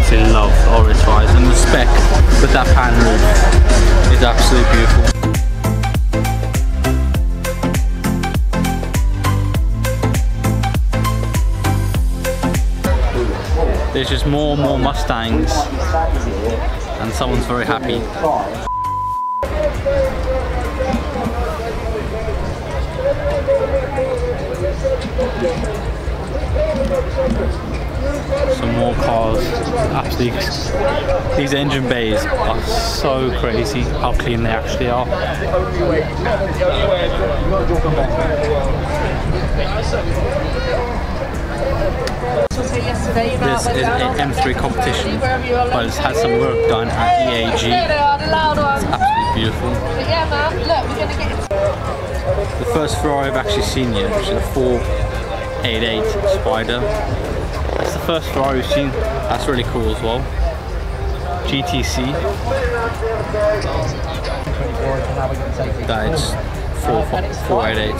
absolutely love Oris Rise, and the spec with that pan roof is absolutely beautiful. There's just more and more Mustangs, and someone's very happy. Some more cars. Absolutely, these engine bays are so crazy how clean they actually are. This is an M3 competition, but it's had some work done at EAG. It's absolutely beautiful. The first Ferrari I've actually seen here, which is a 488 Spider. That's the first Ferrari we've seen. That's really cool as well. GTC. That is 488.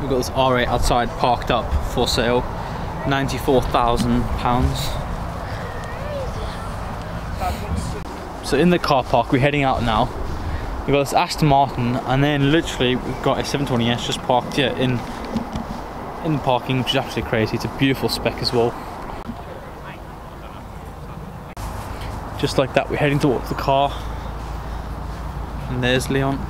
We've got this R8 outside parked up for sale, £94,000. So in the car park, we're heading out now. We've got this Aston Martin, and then literally we've got a 720S just parked here in parking, which is absolutely crazy. It's a beautiful spec as well. Just like that, we're heading towards the car, and there's Leon.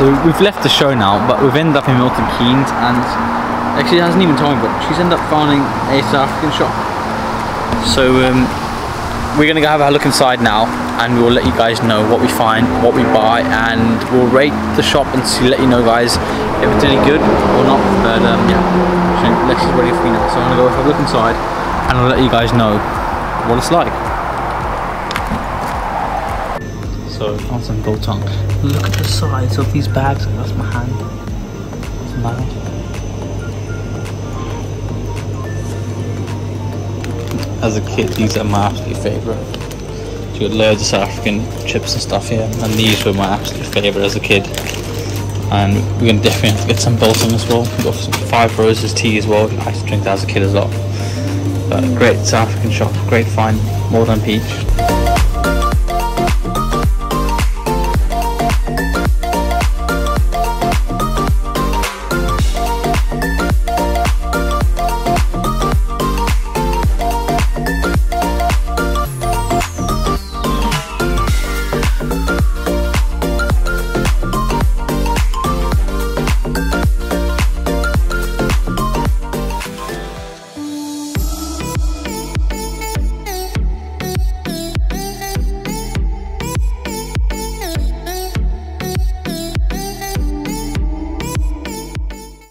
So we've left the show now, but we've ended up in Milton Keynes, and actually hasn't even told me, but she's ended up finding a South African shop. So we're gonna go have a look inside now, and we'll let you guys know what we find, what we buy, and we'll rate the shop and see, let you know guys if it's any good or not. But yeah, Lexi's ready for me now, so I'm gonna go have a look inside and I'll let you guys know what it's like. So on some Bulton. Look at the size of these bags. That's my hand. That's my bag. As a kid, these are my absolute favourite. You got loads of South African chips and stuff here, and these were my absolute favourite as a kid. And we're going to definitely have to get some Bulton as well. We've got some Five Roses tea as well. I used to drink that as a kid as well. But great South African shop, great find, more than peach.